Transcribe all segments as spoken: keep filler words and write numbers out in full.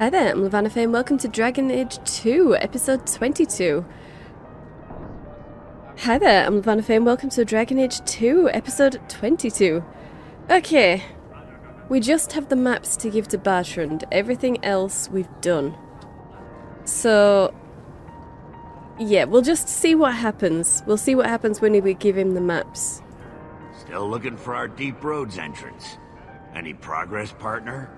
Hi there, I'm LevanaFay and welcome to Dragon Age two, episode twenty-two. Hi there, I'm LevanaFay and welcome to Dragon Age two, episode twenty-two. Okay, we just have the maps to give to Bartrand. Everything else we've done. So, yeah, we'll just see what happens. We'll see what happens when we give him the maps. Still looking for our Deep Roads entrance. Any progress, partner?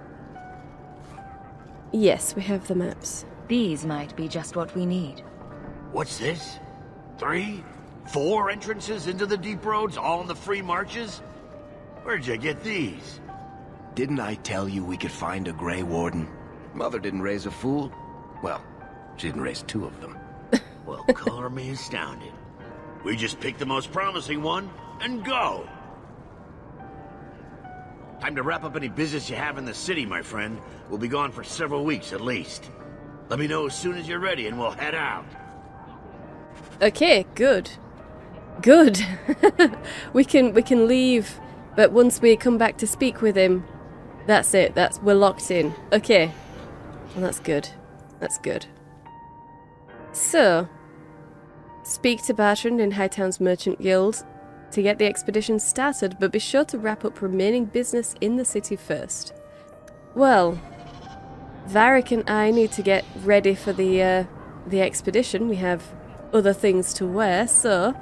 Yes, we have the maps. These might be just what we need. What's this? Three? Four entrances into the Deep Roads, all in the free marches? Where'd you get these? Didn't I tell you we could find a Grey Warden? Mother didn't raise a fool. Well, she didn't raise two of them. Well, color me astounded. We just picked the most promising one, and go! Time to wrap up any business you have in the city, my friend. We'll be gone for several weeks at least. Let me know as soon as you're ready and we'll head out. Okay, good. Good. we can we can leave, but once we come back to speak with him, that's it. That's we're locked in. Okay. Well, that's good. That's good. So, speak to Bartrand in Hightown's Merchant Guild to get the expedition started, but be sure to wrap up remaining business in the city first. Well, Varric and I need to get ready for the uh, the expedition. We have other things to wear, so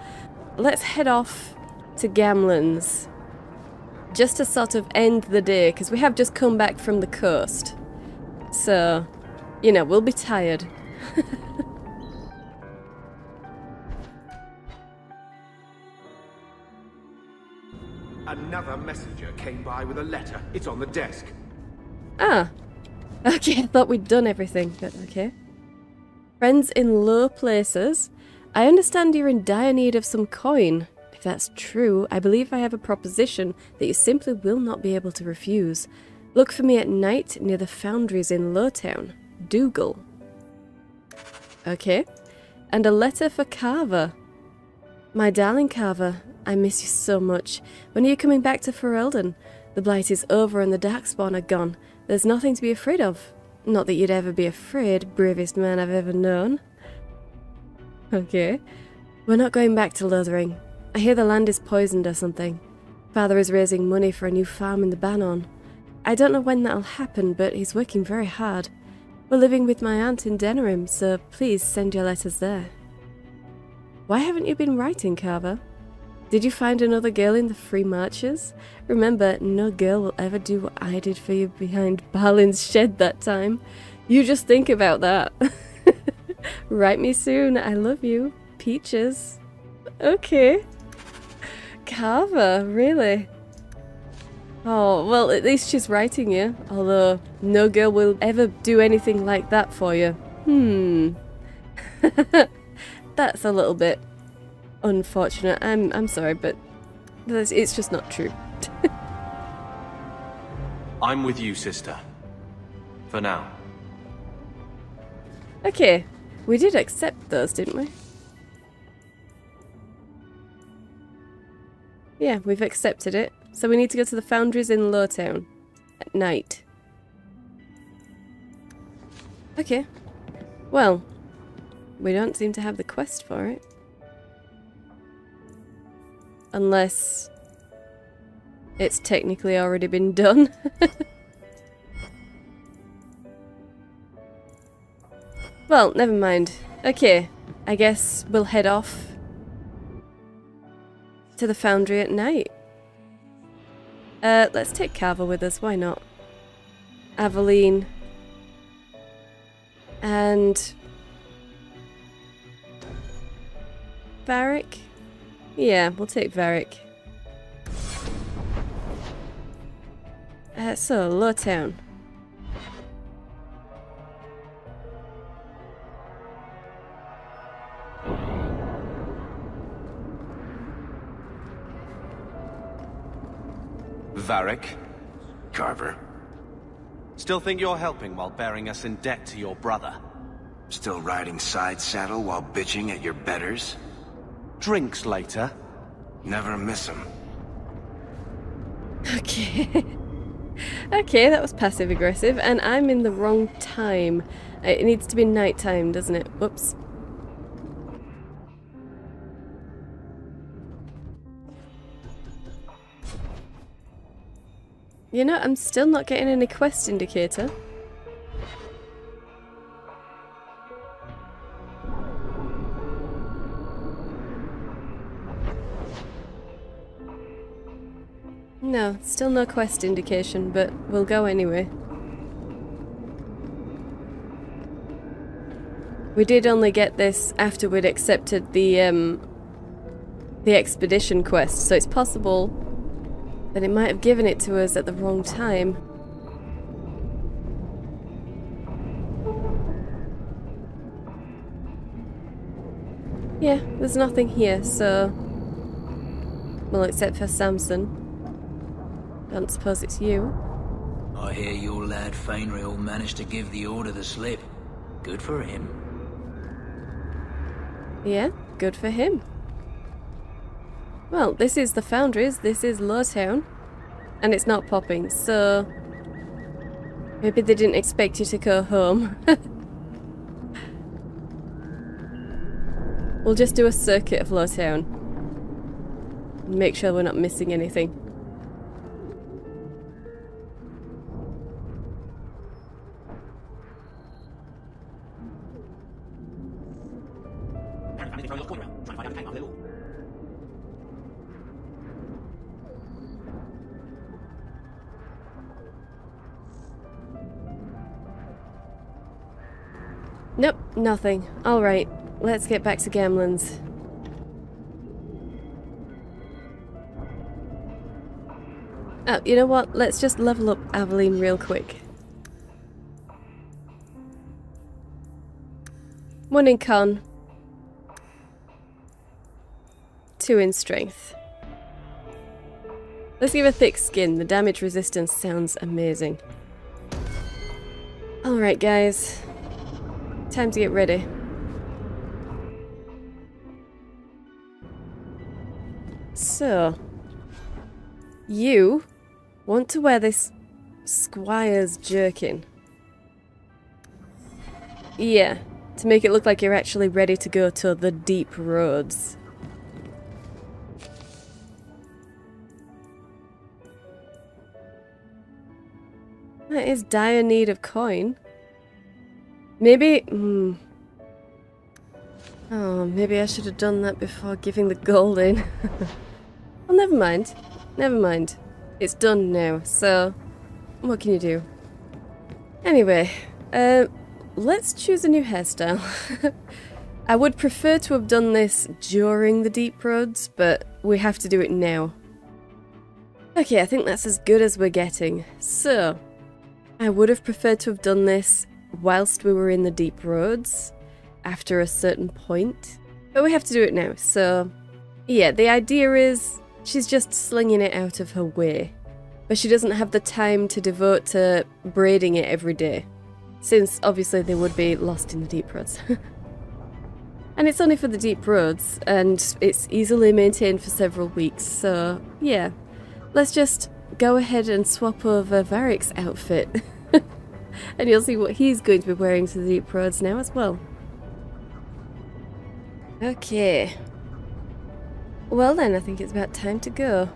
let's head off to Gamlen's just to sort of end the day, because we have just come back from the coast. So, you know, we'll be tired. Another messenger came by with a letter. It's on the desk. Ah. Okay, I thought we'd done everything, but okay. Friends in low places. I understand you're in dire need of some coin. If that's true, I believe I have a proposition that you simply will not be able to refuse. Look for me at night near the foundries in Lowtown. Dougal. Okay. And a letter for Carver. My darling Carver, I miss you so much. When are you coming back to Ferelden? The blight is over and the Darkspawn are gone. There's nothing to be afraid of. Not that you'd ever be afraid, bravest man I've ever known. Okay. We're not going back to Lothering. I hear the land is poisoned or something. Father is raising money for a new farm in the Bannon. I don't know when that'll happen, but he's working very hard. We're living with my aunt in Denerim, so please send your letters there. Why haven't you been writing, Carver? Did you find another girl in the free marches? Remember, no girl will ever do what I did for you behind Balin's shed that time. You just think about that. Write me soon. I love you. Peaches. Okay. Carver, really? Oh, well, at least she's writing you. Although, no girl will ever do anything like that for you. Hmm. That's a little bit unfortunate. I'm I'm sorry, but it's just not true. I'm with you, sister. For now. Okay. We did accept those, didn't we? Yeah, we've accepted it. So we need to go to the foundries in Lowtown at night. Okay. Well, we don't seem to have the quest for it. Unless it's technically already been done. Well, never mind. Okay, I guess we'll head off to the foundry at night. Uh, let's take Carver with us, why not? Aveline. And Varric. Yeah, we'll take Varric. Uh, so, Lowtown. Varric. Carver. Still think you're helping while bearing us in debt to your brother? Still riding side saddle while bitching at your betters? Drinks later. Never miss them. Okay. Okay, that was passive aggressive, and I'm in the wrong time. It needs to be night time, doesn't it? Whoops. You know, I'm still not getting any quest indicator. No, still no quest indication, but we'll go anyway. We did only get this after we'd accepted the, um, the expedition quest, so it's possible that it might have given it to us at the wrong time. Yeah, there's nothing here, so... Well, except for Samson. Don't suppose it's you. I hear your lad Fainriel managed to give the order the slip. Good for him. Yeah, good for him. Well, this is the Foundries, this is Lowtown, and it's not popping, so... Maybe they didn't expect you to go home. We'll just do a circuit of Lowtown. Make sure we're not missing anything. Nope, nothing. Alright, let's get back to Gamlen's. Oh, you know what? Let's just level up Aveline real quick. One in con. Two in strength. Let's give her thick skin. The damage resistance sounds amazing. Alright guys. Time to get ready. So, you want to wear this squire's jerkin? Yeah, to make it look like you're actually ready to go to the Deep Roads. That is dire need of coin. Maybe... Mm, oh, maybe I should have done that before giving the gold in. Well, never mind. Never mind. It's done now, so... What can you do? Anyway, uh, let's choose a new hairstyle. I would prefer to have done this during the Deep Roads, but we have to do it now. Okay, I think that's as good as we're getting. So, I would have preferred to have done this whilst we were in the Deep Roads after a certain point, but we have to do it now, so yeah, the idea is she's just slinging it out of her way, but she doesn't have the time to devote to braiding it every day, since obviously they would be lost in the Deep Roads. And it's only for the Deep Roads, and it's easily maintained for several weeks, so yeah, let's just go ahead and swap over Varric's outfit. And you'll see what he's going to be wearing to the Deep Roads now as well. Okay. Well then, I think it's about time to go.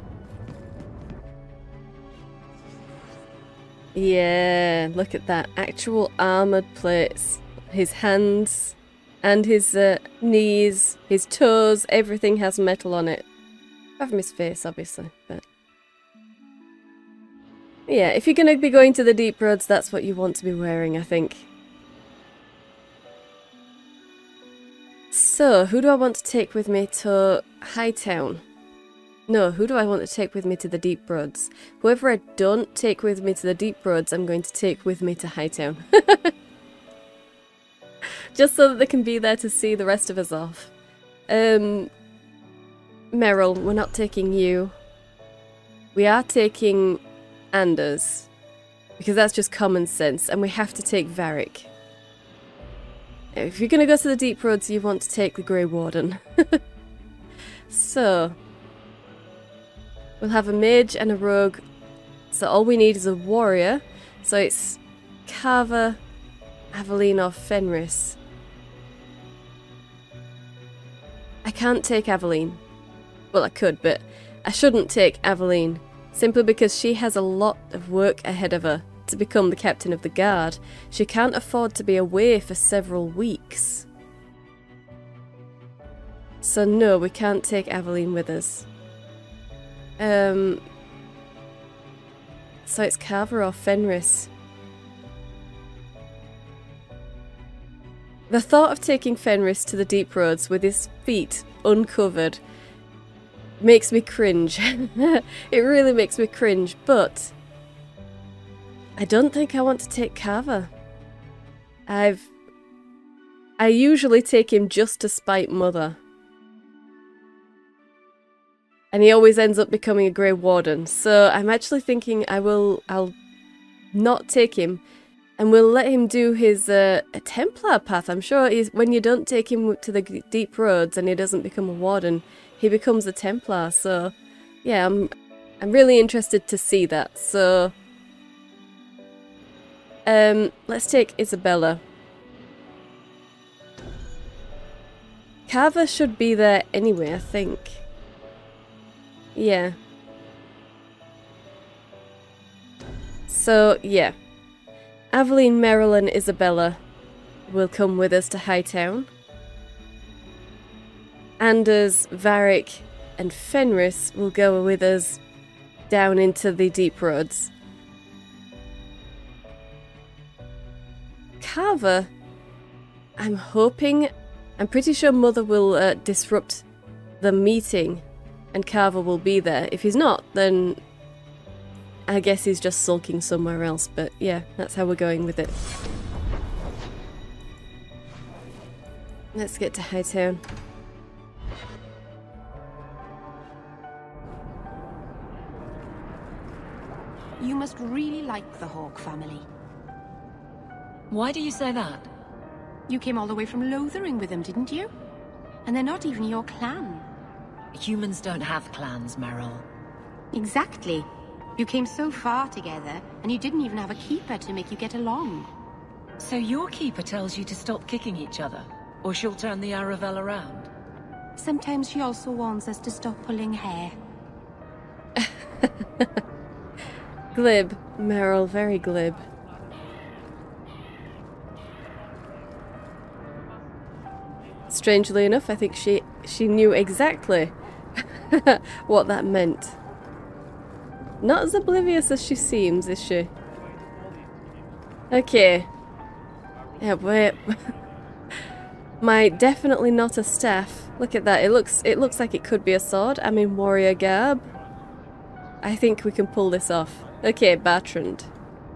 Yeah, look at that. Actual armoured plates. His hands and his uh, knees, his toes, everything has metal on it. Apart from his face, obviously, but... Yeah, if you're going to be going to the Deep Roads, that's what you want to be wearing, I think. So, who do I want to take with me to Hightown? No, who do I want to take with me to the Deep Roads? Whoever I don't take with me to the Deep Roads, I'm going to take with me to Hightown. Just so that they can be there to see the rest of us off. Um, Merrill, we're not taking you. We are taking... Anders, because that's just common sense, and we have to take Varric. If you're going to go to the Deep Roads, you want to take the Grey Warden. So, we'll have a mage and a rogue So all we need is a warrior. So it's Carver, Aveline or Fenris. I can't take Aveline. Well, I could, but I shouldn't take Aveline. Simply because she has a lot of work ahead of her to become the captain of the guard. She can't afford to be away for several weeks. So no, we can't take Aveline with us. Um, so it's Carver or Fenris. The thought of taking Fenris to the Deep Roads with his feet uncovered makes me cringe. It really makes me cringe, but I don't think I want to take Carver. I've... I usually take him just to spite Mother. And he always ends up becoming a Grey Warden, so I'm actually thinking I will... I'll not take him, and we'll let him do his uh, Templar path. I'm sure he's, when you don't take him to the Deep Roads and he doesn't become a Warden, he becomes a Templar, so... Yeah, I'm, I'm really interested to see that, so... Um, let's take Isabela. Carver should be there anyway, I think. Yeah. So, yeah. Aveline, Merrill and Isabela will come with us to Hightown. Anders, Varric and Fenris will go with us down into the Deep Roads. Carver, I'm hoping, I'm pretty sure Mother will uh, disrupt the meeting and Carver will be there. If he's not, then I guess he's just sulking somewhere else, but yeah, that's how we're going with it. Let's get to Hightown. You must really like the Hawke family. Why do you say that? You came all the way from Lothering with them, didn't you? And they're not even your clan. Humans don't have clans, Merrill. Exactly. You came so far together, and you didn't even have a keeper to make you get along. So your keeper tells you to stop kicking each other, or she'll turn the Aravel around? Sometimes she also warns us to stop pulling hair. Glib. Merrill, very glib. Strangely enough, I think she she knew exactly what that meant. Not as oblivious as she seems, is she? Okay. Yeah, wait. My definitely not a staff. Look at that. It looks it looks like it could be a sword. I'm in warrior garb. I think we can pull this off. Okay, Bartrand.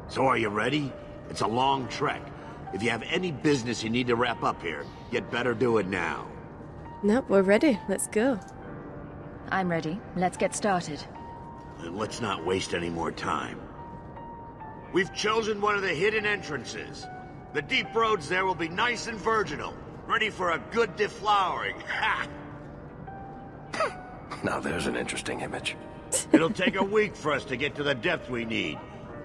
So are you ready? It's a long trek. If you have any business you need to wrap up here, you'd better do it now. Nope, we're ready. Let's go. I'm ready. Let's get started. Then let's not waste any more time. We've chosen one of the hidden entrances. The deep roads there will be nice and virginal, ready for a good deflowering. Ha! Now there's an interesting image. It'll take a week for us to get to the depth we need.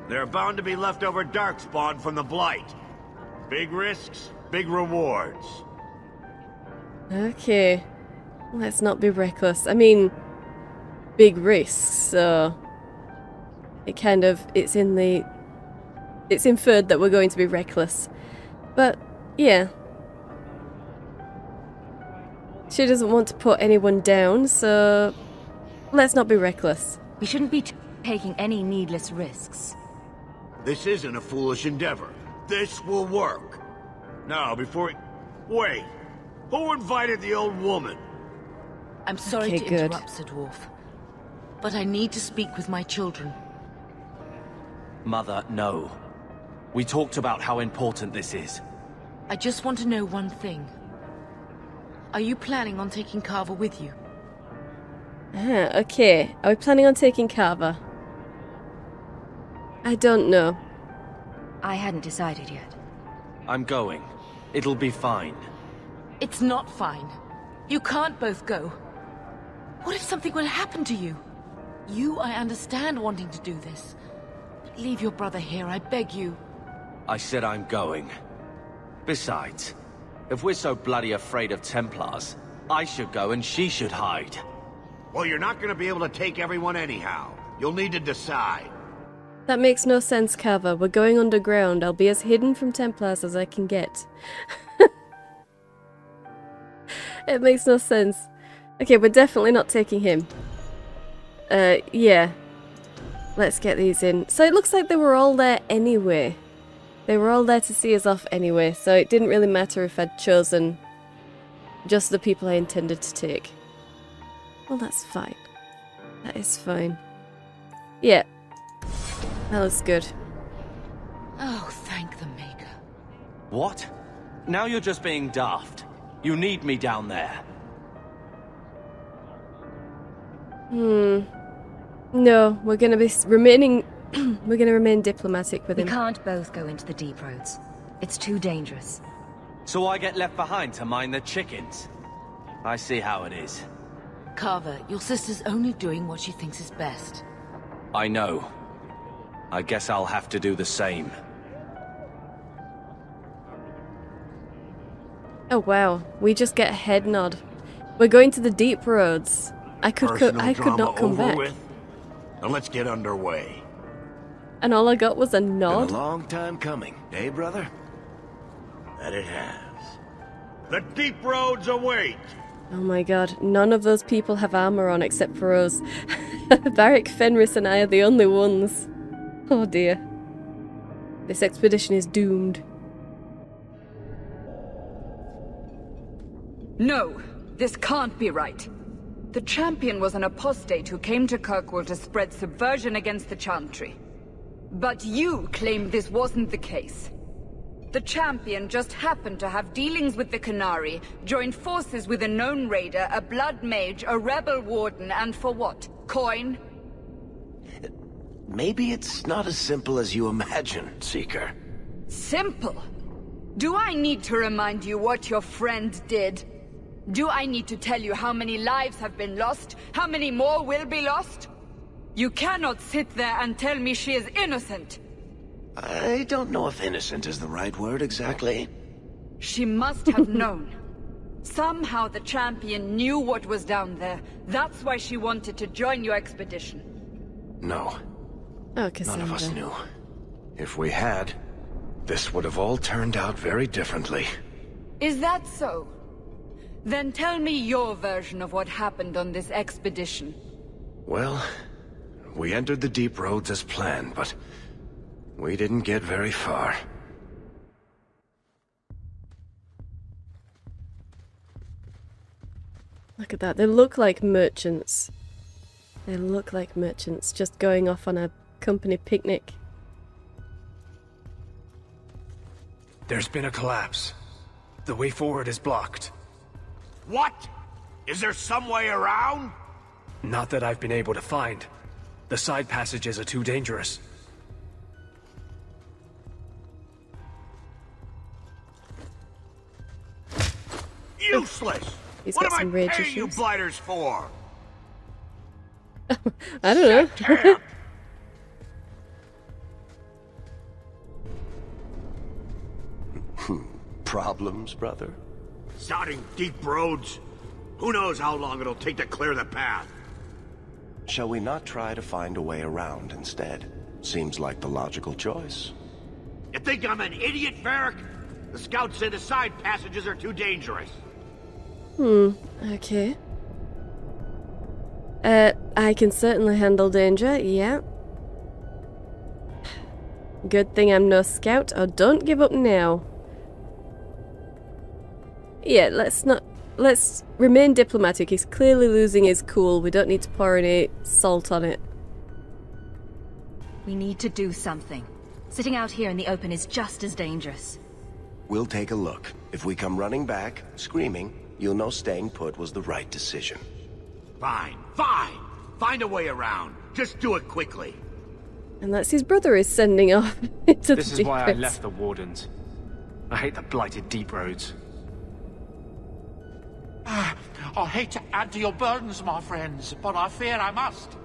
There are bound to be leftover darkspawn from the blight. Big risks, big rewards. Okay. Let's not be reckless. I mean, big risks, so... It kind of... It's in the... It's inferred that we're going to be reckless. But, yeah. She doesn't want to put anyone down, so... Let's not be reckless. We shouldn't be taking any needless risks. This isn't a foolish endeavor. This will work. Now, before it... Wait! Who invited the old woman? I'm sorry okay, to good. interrupt, Sir Dwarf. But I need to speak with my children. Mother, no. We talked about how important this is. I just want to know one thing. Are you planning on taking Carver with you? Ah, okay. Are we planning on taking Carver? I don't know. I hadn't decided yet. I'm going. It'll be fine. It's not fine. You can't both go. What if something will happen to you? You, I understand wanting to do this, Leave your brother here, I beg you. I said I'm going. Besides, if we're so bloody afraid of Templars, I should go and she should hide. Well, you're not going to be able to take everyone anyhow. You'll need to decide. That makes no sense, Carver. We're going underground. I'll be as hidden from Templars as I can get. It makes no sense. Okay, we're definitely not taking him. Uh, yeah. Let's get these in. So it looks like they were all there anyway. They were all there to see us off anyway, so it didn't really matter if I'd chosen just the people I intended to take. Well, that's fine. That is fine. Yeah. That was good. Oh, thank the Maker. What? Now you're just being daft. You need me down there. Hmm. No, we're going to be remaining... we're going to remain diplomatic with him. We can't both go into the Deep Roads. It's too dangerous. So I get left behind to mind the chickens. I see how it is. Carver, your sister's only doing what she thinks is best. I know. I guess I'll have to do the same. Oh wow, we just get a head nod. We're going to the Deep Roads. I could co I could not come back. With? Now let's get underway. And all I got was a nod. Been a long time coming, eh, brother? That it has. The Deep Roads await! Oh my god, none of those people have armor on except for us. Varric, Fenris and I are the only ones. Oh dear. This expedition is doomed. No, this can't be right. The champion was an apostate who came to Kirkwall to spread subversion against the Chantry. But you claimed this wasn't the case. The champion just happened to have dealings with the Qunari, joined forces with a known raider, a blood mage, a rebel warden, and for what? Coin? Maybe it's not as simple as you imagine, Seeker. Simple? Do I need to remind you what your friend did? Do I need to tell you how many lives have been lost? How many more will be lost? You cannot sit there and tell me she is innocent! I don't know if innocent is the right word exactly. She must have known. Somehow the champion knew what was down there. That's why she wanted to join your expedition. No. Oh, Cassandra. None of us knew. If we had, this would have all turned out very differently. Is that so? Then tell me your version of what happened on this expedition. Well... we entered the Deep Roads as planned, but we didn't get very far. Look at that. They look like merchants. They look like merchants just going off on a company picnic. There's been a collapse. The way forward is blocked. What? Is there some way around? Not that I've been able to find. The side passages are too dangerous. Useless! He's what am I paying you blighters for? I don't know. Problems, brother? Sodding Deep Roads? Who knows how long it'll take to clear the path? Shall we not try to find a way around instead? Seems like the logical choice. You think I'm an idiot, Varric? The scouts say the side passages are too dangerous. Hmm, okay. Uh, I can certainly handle danger, yeah. Good thing I'm no scout, or don't give up now. Yeah, let's not... let's remain diplomatic. He's clearly losing his cool. We don't need to pour any salt on it. We need to do something. Sitting out here in the open is just as dangerous. We'll take a look. If we come running back, screaming, you'll know staying put was the right decision. Fine, fine! Find a way around. Just do it quickly. And that's his brother is sending off into the This is why I left the Wardens. I hate the blighted Deep Roads. I hate to add to your burdens, my friends, but I fear I must.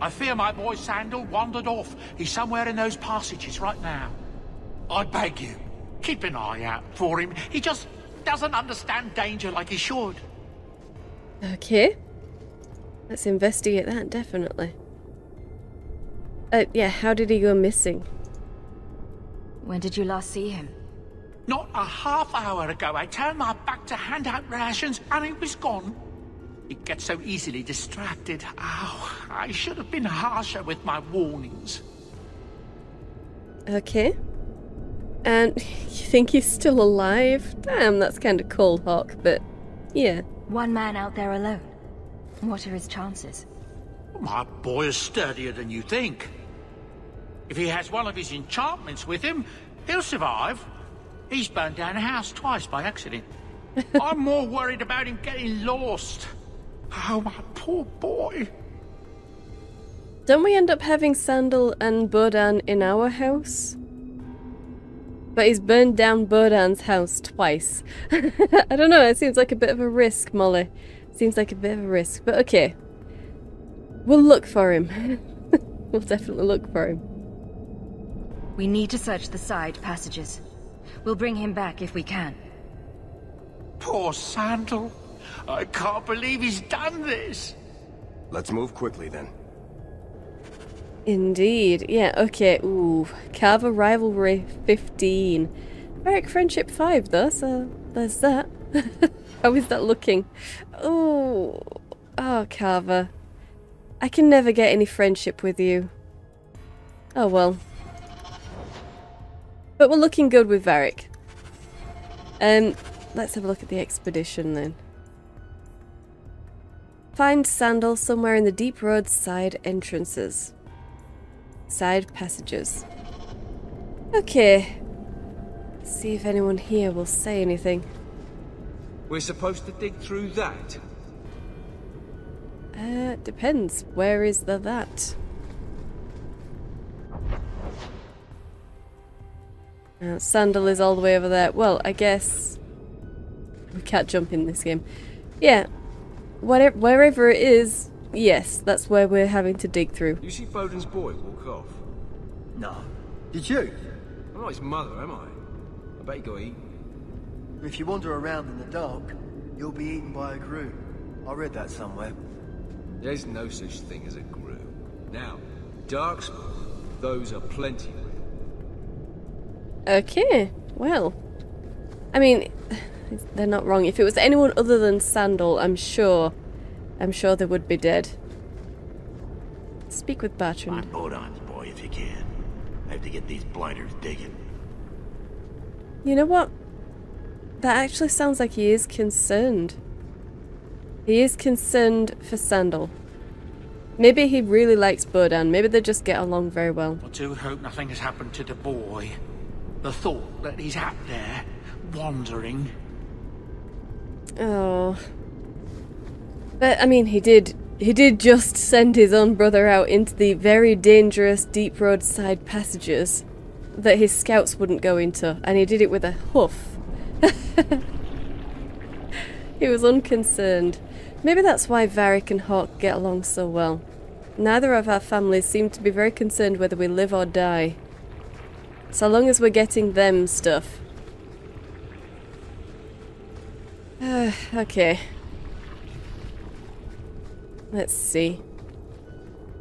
I fear my boy Sandal wandered off. He's somewhere in those passages right now. I beg you, keep an eye out for him. He just doesn't understand danger like he should. Okay. Let's investigate that, definitely. Uh, yeah, how did he go missing? When did you last see him? Not a half hour ago. I turned my back to hand out rations and he was gone. He gets so easily distracted. Ow, I should have been harsher with my warnings. Okay. And you think he's still alive? Damn, that's kind of cold, Hawke, but yeah. One man out there alone. What are his chances? My boy is sturdier than you think. If he has one of his enchantments with him, he'll survive. He's burned down a house twice by accident. I'm more worried about him getting lost. Oh, my poor boy. Don't we end up having Sandal and Bodahn in our house? But he's burned down Bodan's house twice. I don't know, it seems like a bit of a risk, Molly. Seems like a bit of a risk, but okay. We'll look for him. We'll definitely look for him. We need to search the side passages. We'll bring him back if we can. Poor Sandal. I can't believe he's done this. Let's move quickly then. Indeed, yeah, okay, ooh, Carver Rivalry fifteen. Varric Friendship five though, so there's that. How is that looking? Ooh, oh, Carver. I can never get any friendship with you. Oh well. But we're looking good with Varric. Um, let's have a look at the expedition then. Find Sandal somewhere in the Deep Roads side entrances. Side passages. Okay. Let's see if anyone here will say anything. We're supposed to dig through that? Uh, depends. Where is the that? Uh, Sandal is all the way over there. Well, I guess we can't jump in this game. Yeah. Whatever, wherever it is. Yes, that's where we're having to dig through. You see Boden's boy walk off? No. Did you? I'm not his mother, am I? I bet you go eat. If you wander around in the dark, you'll be eaten by a grue. I read that somewhere. There's no such thing as a grue. Now, Darkspawn, those are plenty. Okay, well. I mean, they're not wrong. If it was anyone other than Sandal, I'm sure... I'm sure they would be dead. Speak with Bartrand. Find Bodan's boy if you can. I have to get these blinders digging. You know what? That actually sounds like he is concerned. He is concerned for Sandal. Maybe he really likes Bodahn. Maybe they just get along very well. I do hope nothing has happened to the boy. The thought that he's out there, wandering. Oh... But, I mean, he did, he did just send his own brother out into the very dangerous deep roadside passages that his scouts wouldn't go into, and he did it with a huff. He was unconcerned. Maybe that's why Varric and Hawke get along so well. Neither of our families seem to be very concerned whether we live or die. So long as we're getting them stuff. Uh, okay. Let's see.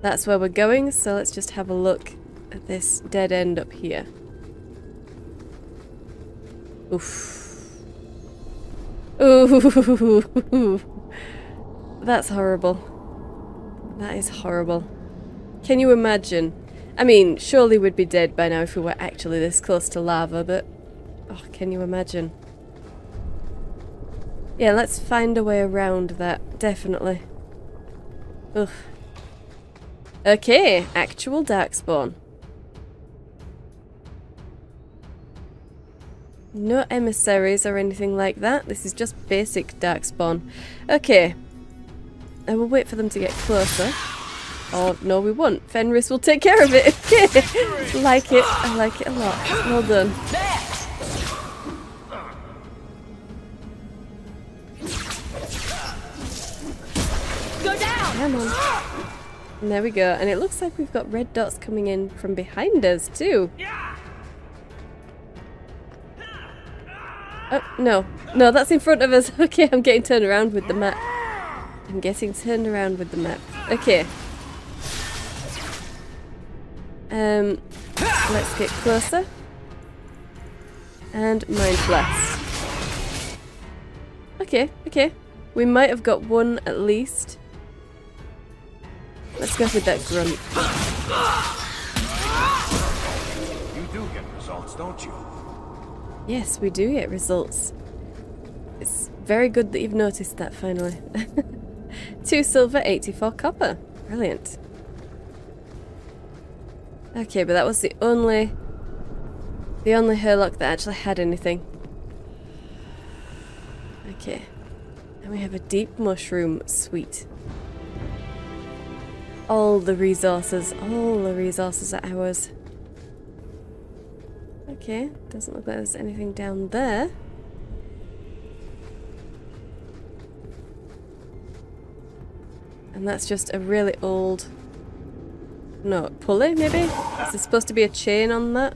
That's where we're going, so let's just have a look at this dead end up here. Oof. Ooh. That's horrible. That is horrible. Can you imagine? I mean, surely we'd be dead by now if we were actually this close to lava, but... Oh, can you imagine? Yeah, let's find a way around that, definitely. Ugh. Okay, actual Darkspawn. No emissaries or anything like that. This is just basic Darkspawn. Okay. I will wait for them to get closer. Oh, no we won't. Fenris will take care of it. Okay. Like it. I like it a lot. Well done. Go down! Come on. And there we go. And it looks like we've got red dots coming in from behind us too. Oh, no. No, that's in front of us. Okay, I'm getting turned around with the map. I'm getting turned around with the map. Okay. Um, let's get closer. And Mind Blast. Okay, okay. We might have got one at least. Let's go with that grunt. You do get results, don't you? Yes, we do get results. It's very good that you've noticed that finally. Two silver, eighty-four copper. Brilliant. Okay, but that was the only... The only Herlock that actually had anything. Okay. And we have a deep mushroom suite. All the resources, all the resources are ours. Okay, doesn't look like there's anything down there. And that's just a really old... No, pulley maybe? Is there supposed to be a chain on that?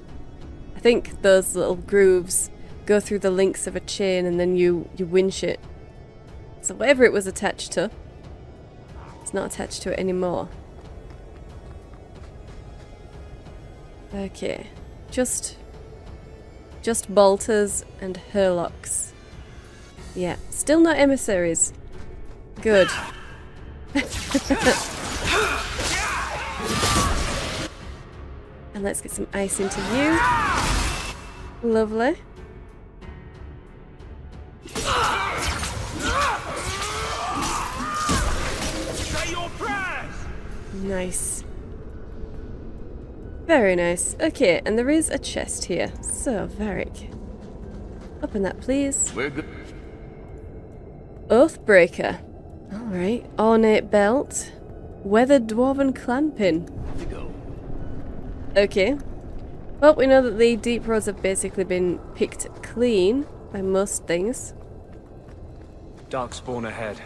I think those little grooves go through the links of a chain and then you, you winch it. So whatever it was attached to, it's not attached to it anymore. Okay, just just bolters and Herlocks. Yeah, still no emissaries. Good. And let's get some ice into you. Lovely. Nice. Very nice. Okay, and there is a chest here. So, Varric. Open that, please. We're good. Oathbreaker. Alright. Ornate belt. Weathered dwarven clan pin. Okay. Well, we know that the deep roads have basically been picked clean by most things. Darkspawn ahead.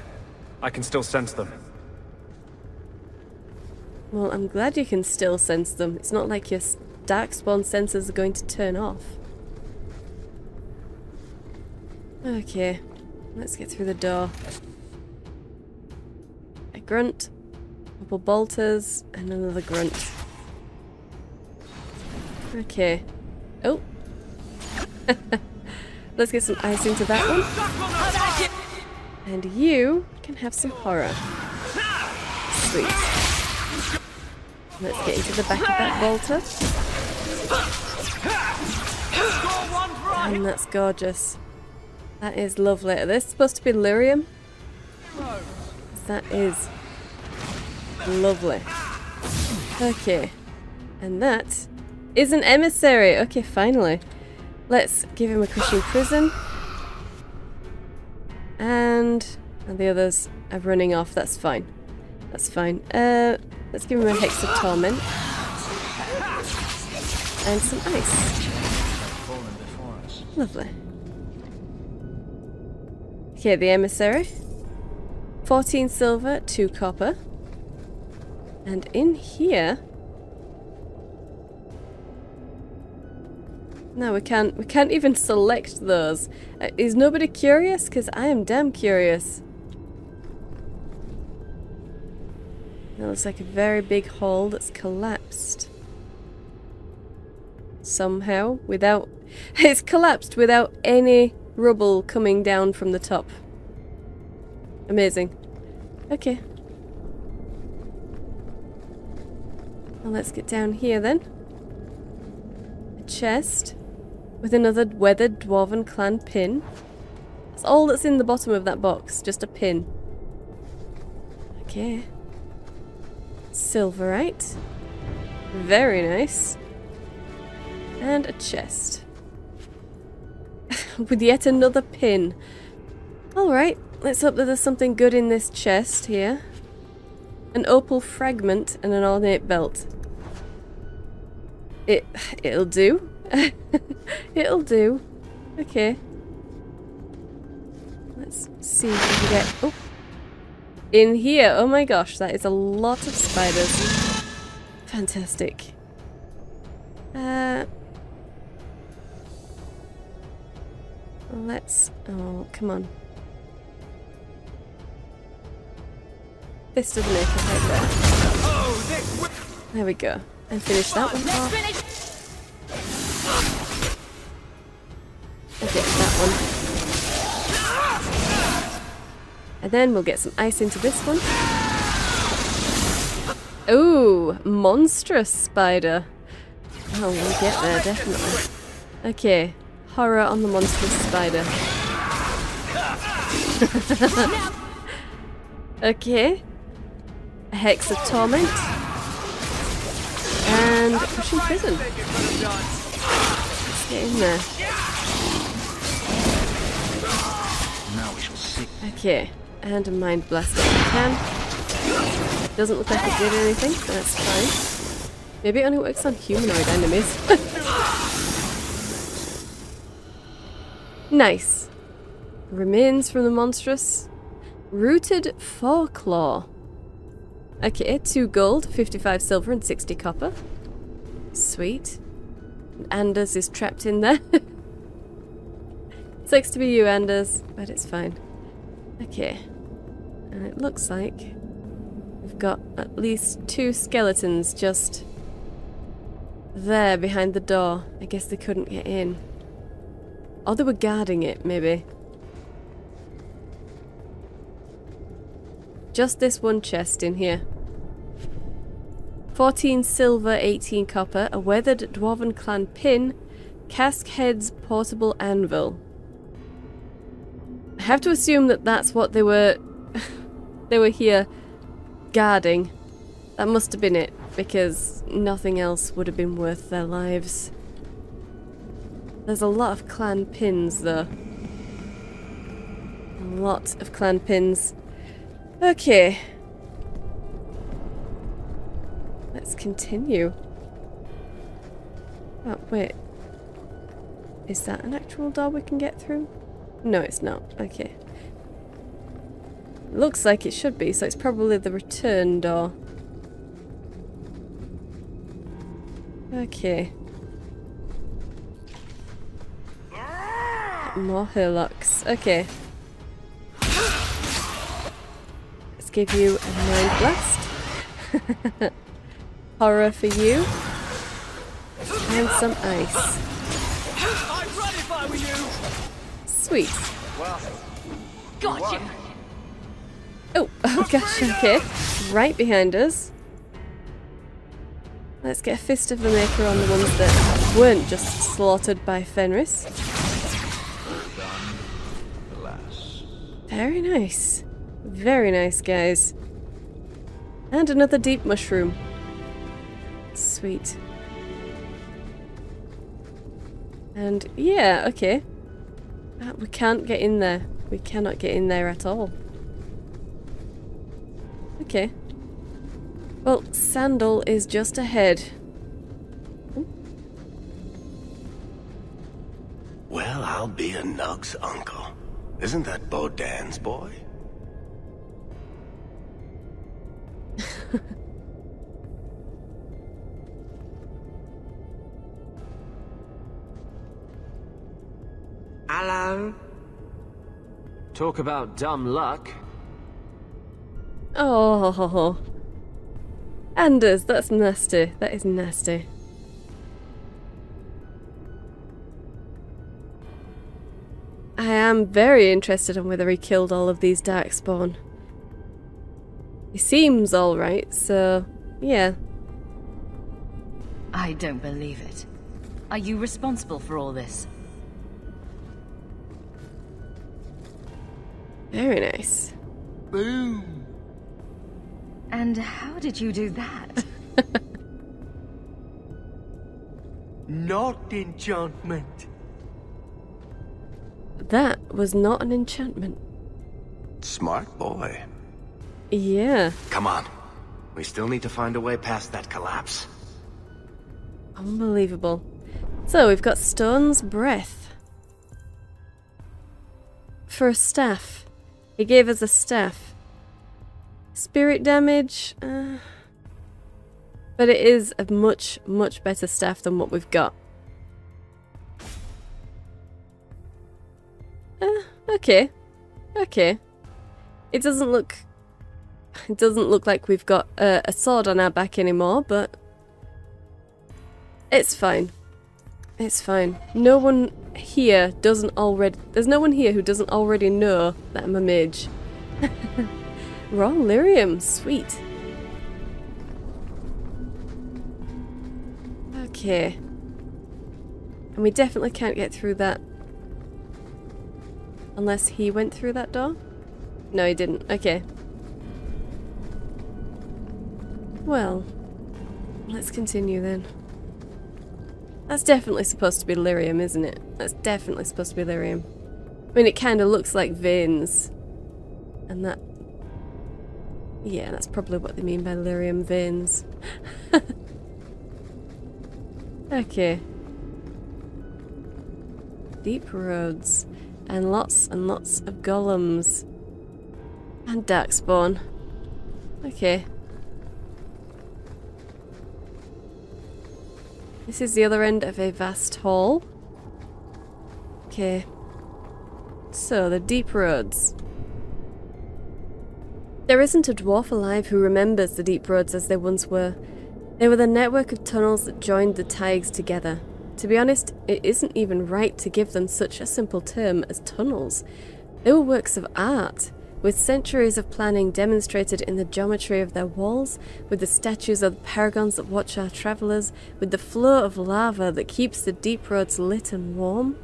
I can still sense them. Well, I'm glad you can still sense them. It's not like your Darkspawn sensors are going to turn off. Okay. Let's get through the door. A grunt, couple bolters, and another grunt. Okay. Oh. Let's get some ice into that one. And you can have some horror. Sweet. Let's get into the back of that bolter. And that's gorgeous. That is lovely. Are this supposed to be lyrium? That is lovely. Okay. And that... is an emissary! Okay, finally. Let's give him a Christian prison. And, and the others are running off. That's fine. That's fine. Uh, let's give him a Hex of Torment. And some ice. Lovely. Okay, the emissary. fourteen silver, two copper. And in here... No, we can't. We can't even select those. Uh, is nobody curious? Because I am damn curious. That looks like a very big hole that's collapsed. Somehow, without... It's collapsed without any rubble coming down from the top. Amazing. Okay. Well, let's get down here then. A chest. With another weathered dwarven clan pin. That's all that's in the bottom of that box, just a pin. Okay. Silverite. Very nice. And a chest. With yet another pin. Alright, let's hope that there's something good in this chest here. An opal fragment and an ornate belt. It, it'll do. It'll do. Okay. Let's see if we can get... Oh. in here. Oh my gosh, that is a lot of spiders. Fantastic. Uh, let's... Oh, come on. This doesn't make it right there. Oh, this there we go. And finish that one off. I'll get that one. And then we'll get some ice into this one. Oh, monstrous spider. Oh, we'll get there, definitely. Okay, horror on the monstrous spider. Okay. A Hex of Torment. And pushing prison. Let's get in there. Okay, and a Mind Blast if we can. Doesn't look like it did anything, but that's fine. Maybe it only works on humanoid enemies. Nice. Remains from the monstrous. Rooted Foreclaw. Okay, two gold, fifty-five silver and sixty copper. Sweet. Anders is trapped in there. Sucks to be you, Anders, but it's fine. Okay. And it looks like we've got at least two skeletons just there behind the door. I guess they couldn't get in. Or they were guarding it, maybe. Just this one chest in here. fourteen silver, eighteen copper, a weathered Dwarven clan pin, Cask Head's portable anvil. I have to assume that that's what they were... they were here guarding. That must have been it, because nothing else would have been worth their lives. There's a lot of clan pins, though. A lot of clan pins. Okay. Let's continue. Oh, wait. Is that an actual door we can get through? No, it's not. Okay. Looks like it should be, so it's probably the return door. Okay. More Herlocks. Okay. Give you a Mind Blast. Horror for you. And some ice. I'd run if I were you. Sweet. Well, gotcha. Oh, oh gosh, okay. Right behind us. Let's get a Fist of the Maker on the ones that weren't just slaughtered by Fenris. Very nice. Very nice, guys. And another deep mushroom. Sweet. And yeah, okay. Uh, we can't get in there. We cannot get in there at all. Okay. Well, Sandal is just ahead. Ooh. Well, I'll be a Nug's uncle. Isn't that Bodan's boy? Hello. Talk about dumb luck. Oh, Anders, that's nasty. That is nasty. I am very interested in whether he killed all of these Darkspawn. He seems alright, so yeah. I don't believe it. Are you responsible for all this? Very nice. Boom. And how did you do that? Not enchantment. That was not an enchantment. Smart boy. Yeah. Come on. We still need to find a way past that collapse. Unbelievable. So we've got Stone's Breath. For a staff. He gave us a staff. Spirit damage. Uh, but it is a much, much better staff than what we've got. Uh, okay. Okay. It doesn't look... It doesn't look like we've got uh, a sword on our back anymore, but... It's fine. It's fine. No one here doesn't already... There's no one here who doesn't already know that I'm a mage. Raw lyrium. Sweet. Okay. And we definitely can't get through that. Unless he went through that door? No, he didn't. Okay. Well, let's continue then. That's definitely supposed to be lyrium, isn't it? That's definitely supposed to be lyrium. I mean, it kind of looks like veins. And that... Yeah, that's probably what they mean by lyrium veins. Okay. Deep roads. And lots and lots of golems. And darkspawn. Okay. This is the other end of a vast hall. Okay. So, the deep roads. There isn't a dwarf alive who remembers the deep roads as they once were. They were the network of tunnels that joined the taigs together. To be honest, it isn't even right to give them such a simple term as tunnels. They were works of art, with centuries of planning demonstrated in the geometry of their walls, with the statues of the paragons that watch our travellers, with the flow of lava that keeps the deep roads lit and warm.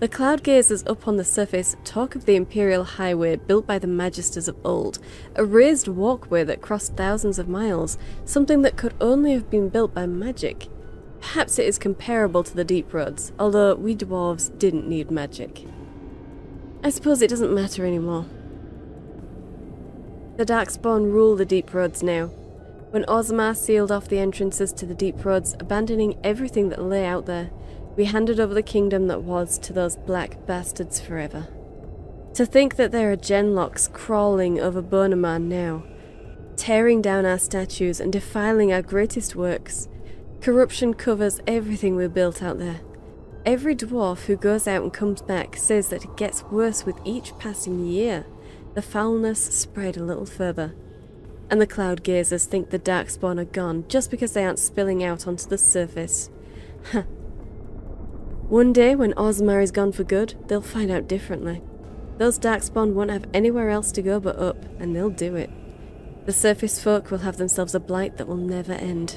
The cloud gazers up on the surface talk of the imperial highway built by the magisters of old, a raised walkway that crossed thousands of miles, something that could only have been built by magic. Perhaps it is comparable to the deep roads, although we dwarves didn't need magic. I suppose it doesn't matter anymore. The Darkspawn rule the deep roads now. When Orzammar sealed off the entrances to the deep roads, abandoning everything that lay out there, we handed over the kingdom that was to those black bastards forever. To think that there are genlocks crawling over Bodahn now, tearing down our statues and defiling our greatest works. Corruption covers everything we built out there. Every dwarf who goes out and comes back says that it gets worse with each passing year. The foulness spread a little further. And the cloud gazers think the darkspawn are gone just because they aren't spilling out onto the surface. Huh. One day when Orzammar is gone for good, they'll find out differently. Those darkspawn won't have anywhere else to go but up, and they'll do it. The surface folk will have themselves a blight that will never end.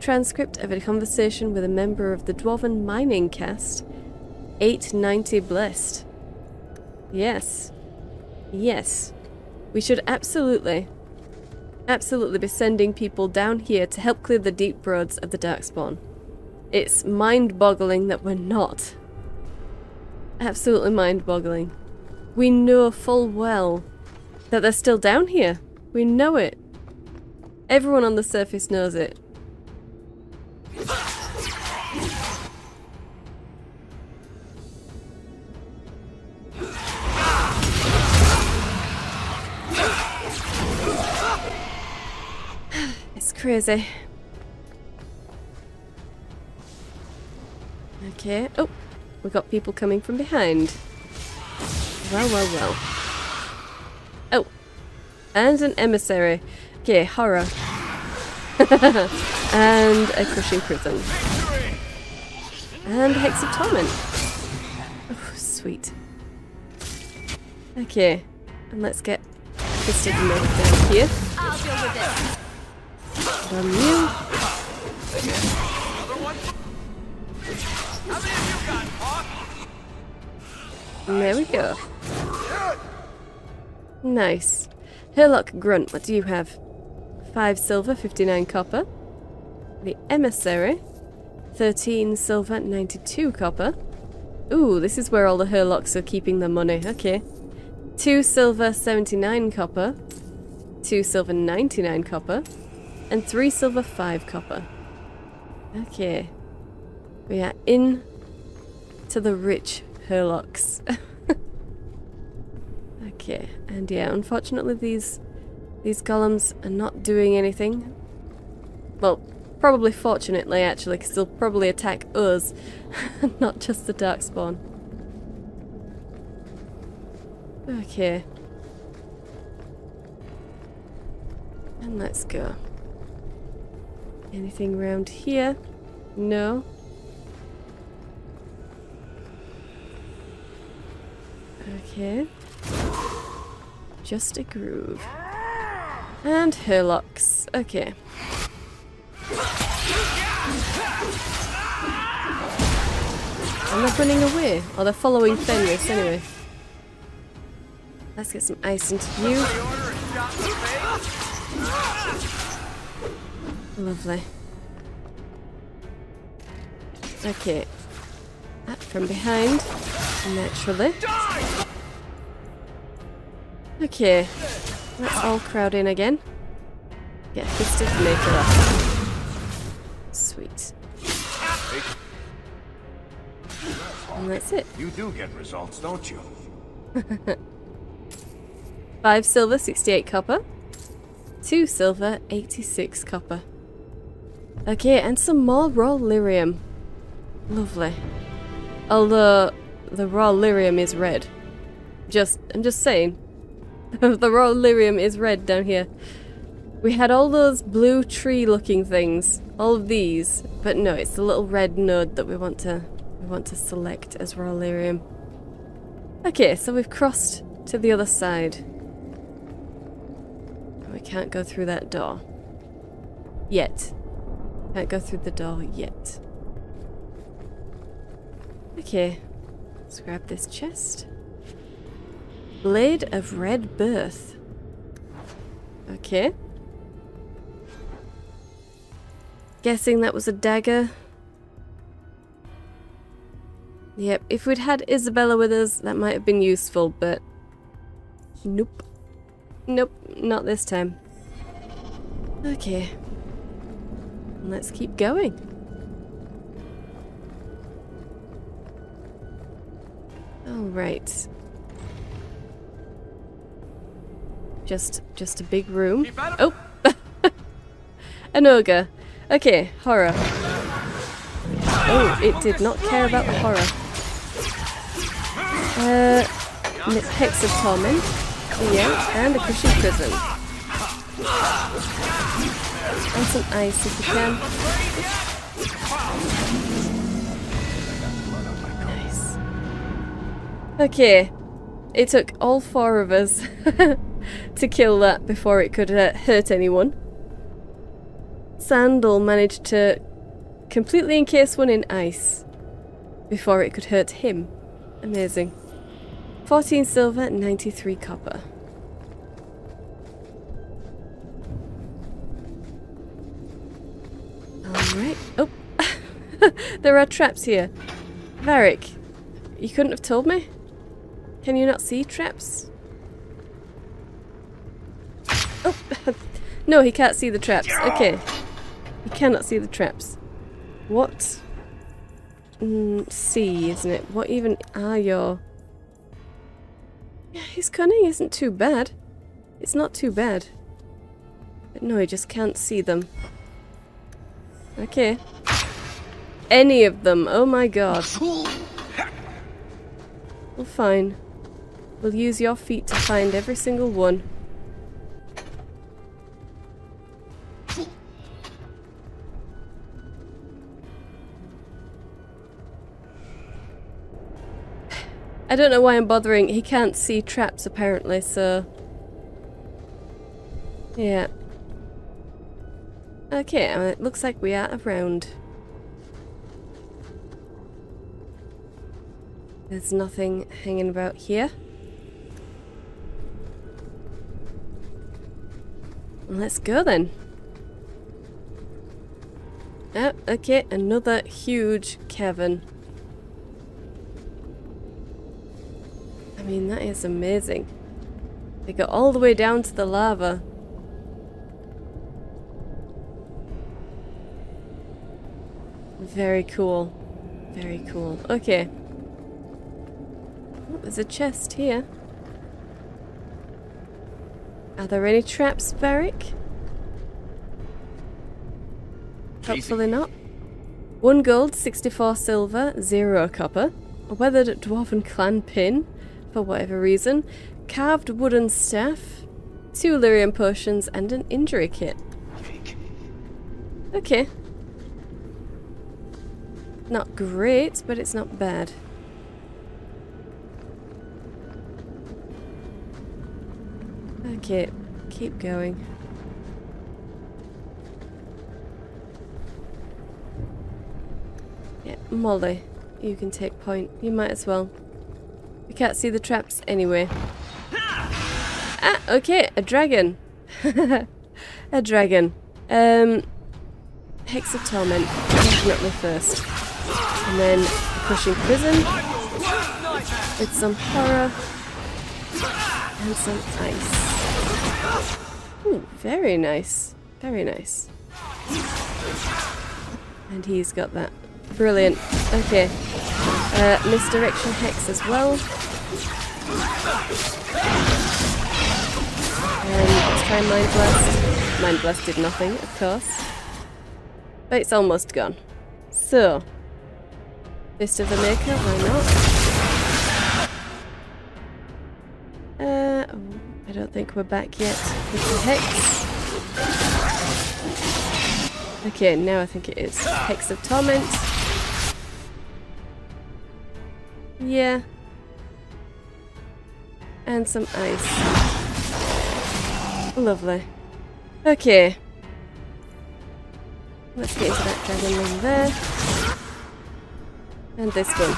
Transcript of a conversation with a member of the Dwarven Mining Cast. eight ninety blessed. Yes. Yes. We should absolutely, absolutely be sending people down here to help clear the deep roads of the Darkspawn. It's mind-boggling that we're not. Absolutely mind-boggling. We know full well that they're still down here. We know it. Everyone on the surface knows it. It's crazy. Okay. Oh, we got people coming from behind. Well, well, well. Oh, and an emissary. Okay, horror. And a crushing prison. And a hex of torment. Oh, sweet. Okay, and let's get this stigma down here. I'll deal with this. Damn you. There we go. Nice. Herlock Grunt, what do you have? five silver, fifty-nine copper. The emissary, thirteen silver, ninety-two copper. Ooh, this is where all the Herlocks are keeping their money. Okay. two silver, seventy-nine copper. two silver, ninety-nine copper. And three silver, five copper. Okay. We are in to the rich Herlocks. Okay. And yeah, unfortunately these These columns are not doing anything. Well, probably fortunately actually, because they'll probably attack us, not just the Darkspawn. Okay. And let's go. Anything round here? No. Okay. Just a groove. And hurlocks. Okay. And they're running away. Or they're following Fenris anyway. Let's get some ice into you. Lovely. Okay. That from behind. Naturally. Okay. Let's all crowd in again. Get fisted, make it up. Sweet. And that's it. You do get results, don't you? Five silver, sixty-eight copper. Two silver, eighty-six copper. Okay, and some more raw lyrium. Lovely. Although the raw lyrium is red. Just, I'm just saying. The raw lyrium is red down here. We had all those blue tree-looking things, all of these, but no, it's the little red node that we want to we want to select as raw lyrium. Okay, so we've crossed to the other side. We can't go through that door yet. Can't go through the door yet. Okay, let's grab this chest. Blade of Red Birth. Okay. Guessing that was a dagger. Yep, if we'd had Isabela with us, that might have been useful, but... Nope. Nope, not this time. Okay. Let's keep going. Alright. Just, just a big room. Oh! An ogre. Okay, horror. Oh, it did not care about the horror. Uh, Hex of Torment. Yeah, and a cushy prison. And some ice if you can. Nice. Okay. It took all four of us to kill that before it could uh, hurt anyone. Sandal managed to completely encase one in ice before it could hurt him. Amazing. fourteen silver, ninety-three copper. Alright. Oh! There are traps here. Varric, you couldn't have told me? Can you not see traps? Oh, no, he can't see the traps. Okay. He cannot see the traps. What? Mm, C, isn't it? What even are your... Yeah, his cunning isn't too bad. It's not too bad. But no, he just can't see them. Okay. Any of them. Oh my god. Well, fine. We'll use your feet to find every single one. I don't know why I'm bothering. He can't see traps apparently, so... Yeah. Okay, well, it looks like we are around. There's nothing hanging about here. Let's go then. Oh, okay, another huge cavern. I mean, that is amazing. They go all the way down to the lava. Very cool. Very cool. Okay. Oh, there's a chest here. Are there any traps, Varric? Hopefully not. One gold, sixty-four silver, zero copper. A weathered dwarven clan pin, for whatever reason. Carved wooden staff. Two lyrium potions and an injury kit. Okay. Not great, but it's not bad. Okay, keep going. Yeah, Molly, you can take point. You might as well. We can't see the traps anyway. Ah, okay, a dragon. A dragon. Um, Hex of Torment, definitely first. And then Crushing Prison, with some horror, and some ice. Ooh, very nice, very nice. And he's got that. Brilliant. Okay. Uh, misdirection Hex as well. And let's try Mind Blast. Mind Blast did nothing, of course. But it's almost gone. So, Fist of the Maker, why not? Uh, oh, I don't think we're back yet with the Hex. Okay, now I think it is. Hex of Torment. Yeah. And some ice. Lovely. Okay. Let's get into that dragon one there. And this one.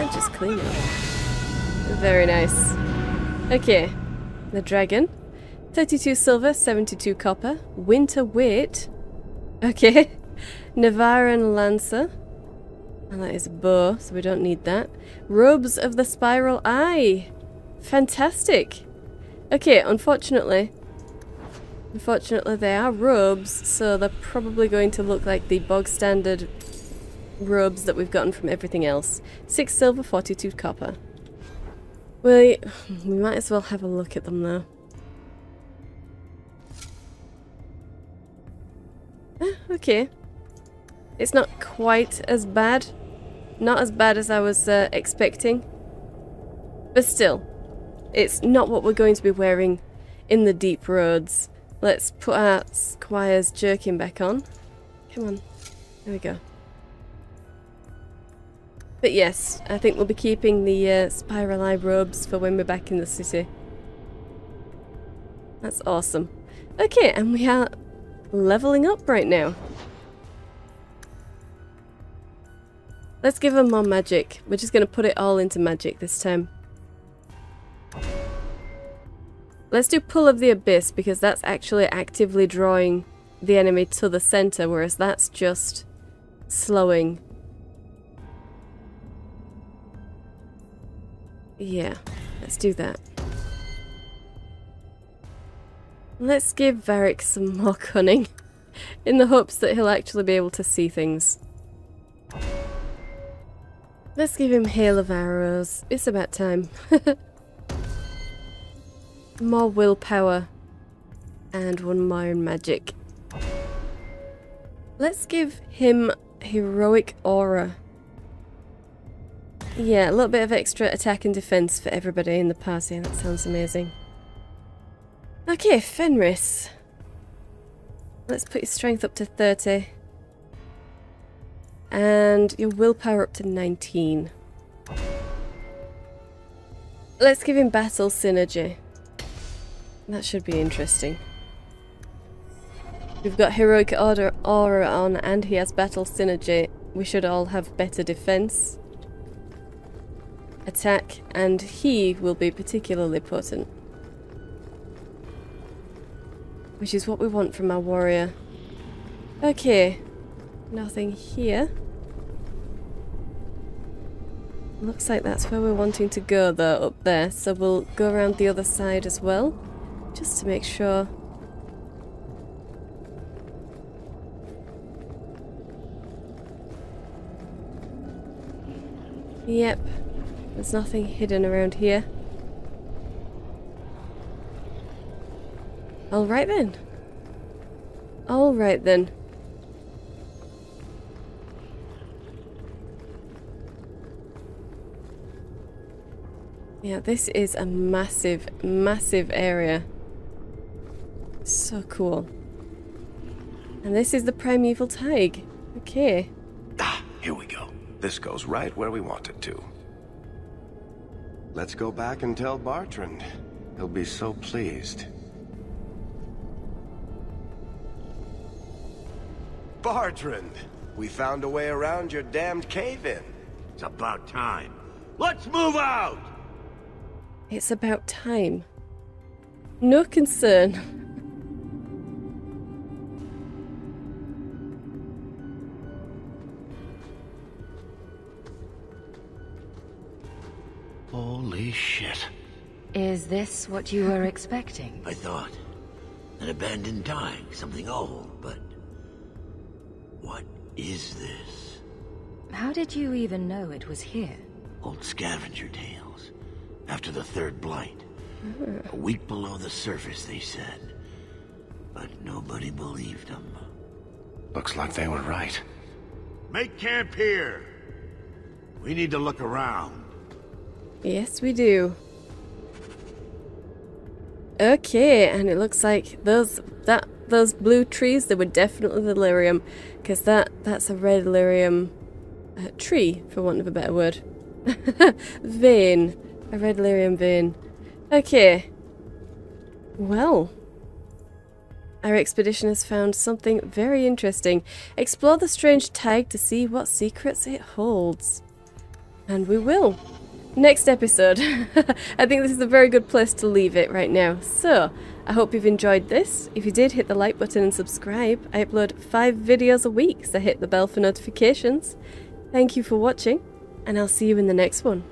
And just clean up. Very nice. Okay. The dragon. thirty-two silver, seventy-two copper. Winter weight. Okay. Navaran Lancer. And that is a bow, so we don't need that. Robes of the Spiral Eye. Fantastic. Okay, unfortunately... Unfortunately, they are robes, so they're probably going to look like the bog-standard robes that we've gotten from everything else. Six silver, forty-two copper. We, we might as well have a look at them, though. Ah, okay. It's not quite as bad. Not as bad as I was uh, expecting. But still, it's not what we're going to be wearing in the Deep Roads. Let's put our Squire's jerkin back on. Come on. There we go. But yes, I think we'll be keeping the uh, Spiral Eye robes for when we're back in the city. That's awesome. Okay, and we are leveling up right now. Let's give them more magic. We're just going to put it all into magic this time. Let's do Pull of the Abyss, because that's actually actively drawing the enemy to the center, whereas that's just slowing. Yeah, let's do that. Let's give Varric some more cunning, in the hopes that he'll actually be able to see things. Let's give him Hail of Arrows. It's about time. More willpower and one more in magic. Let's give him Heroic Aura. Yeah, a little bit of extra attack and defense for everybody in the party. That sounds amazing. Okay, Fenris. Let's put your strength up to thirty. And your willpower up to nineteen. Let's give him Battle Synergy. That should be interesting. We've got Heroic Order Aura on and he has Battle Synergy. We should all have better defense, attack, and he will be particularly potent. Which is what we want from our warrior. Okay. Nothing here. Looks like that's where we're wanting to go though, up there. So we'll go around the other side as well. Just to make sure. Yep, there's nothing hidden around here. All right then. All right then. Yeah, this is a massive, massive area. So cool. And this is the primeval tag. Okay. Ah, here we go. This goes right where we want it to. Let's go back and tell Bartrand. He'll be so pleased. Bartrand! We found a way around your damned cave-in. It's about time. Let's move out! It's about time. No concern. Holy shit. Is this what you were expecting? I thought. An abandoned dyke, something old, but... what is this? How did you even know it was here? Old scavenger tale. After the third blight. Oh. A week below the surface, they said. But nobody believed them. Looks like they were right. Make camp here! We need to look around. Yes, we do. Okay, and it looks like those that those blue trees, they were definitely the lyrium. Because that, that's a red lyrium uh, tree, for want of a better word. Vein. A red lyrium vein. Okay. Well. Our expedition has found something very interesting. Explore the strange tag to see what secrets it holds. And we will. Next episode. I think this is a very good place to leave it right now. So, I hope you've enjoyed this. If you did, hit the like button and subscribe. I upload five videos a week, so hit the bell for notifications. Thank you for watching, and I'll see you in the next one.